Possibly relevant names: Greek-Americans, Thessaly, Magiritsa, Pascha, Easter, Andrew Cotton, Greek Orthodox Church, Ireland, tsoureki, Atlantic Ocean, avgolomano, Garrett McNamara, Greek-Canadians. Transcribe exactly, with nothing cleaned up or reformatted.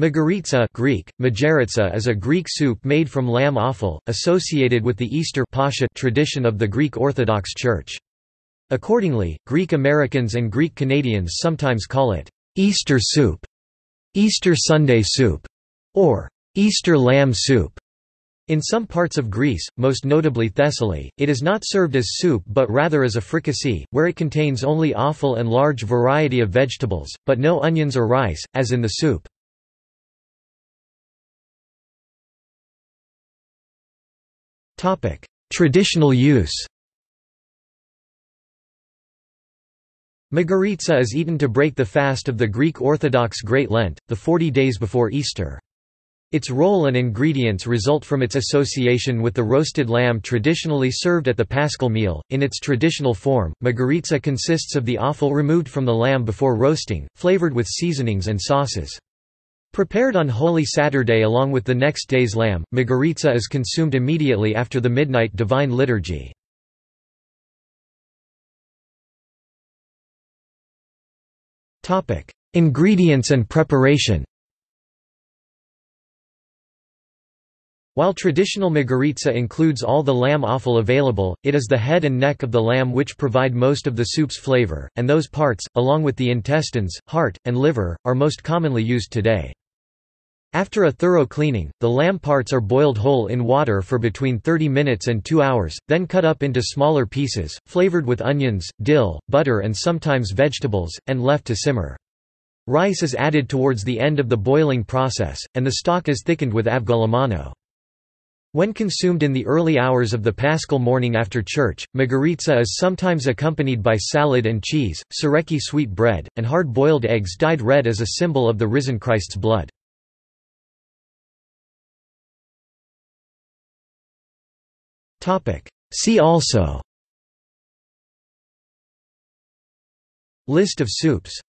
Magiritsa (Greek: Magiritsa) is a Greek soup made from lamb offal, associated with the Easter Pascha tradition of the Greek Orthodox Church. Accordingly, Greek Americans and Greek Canadians sometimes call it Easter soup, Easter Sunday soup, or Easter lamb soup. In some parts of Greece, most notably Thessaly, it is not served as soup but rather as a fricassee, where it contains only offal and large variety of vegetables, but no onions or rice, as in the soup. Traditional use. Magiritsa is eaten to break the fast of the Greek Orthodox Great Lent, the forty days before Easter. Its role and ingredients result from its association with the roasted lamb traditionally served at the Paschal meal. In its traditional form, Magiritsa consists of the offal removed from the lamb before roasting, flavored with seasonings and sauces. Prepared on Holy Saturday along with the next day's lamb, Magiritsa is consumed immediately after the midnight divine liturgy. Ingredients and preparation. While traditional Magiritsa includes all the lamb offal available, it is the head and neck of the lamb which provide most of the soup's flavor, and those parts, along with the intestines, heart, and liver, are most commonly used today. After a thorough cleaning, the lamb parts are boiled whole in water for between thirty minutes and two hours, then cut up into smaller pieces, flavored with onions, dill, butter and sometimes vegetables, and left to simmer. Rice is added towards the end of the boiling process, and the stock is thickened with avgolomano. When consumed in the early hours of the Paschal morning after church, Magiritsa is sometimes accompanied by salad and cheese, tsoureki sweet bread, and hard-boiled eggs dyed red as a symbol of the risen Christ's blood. See also: List of soups.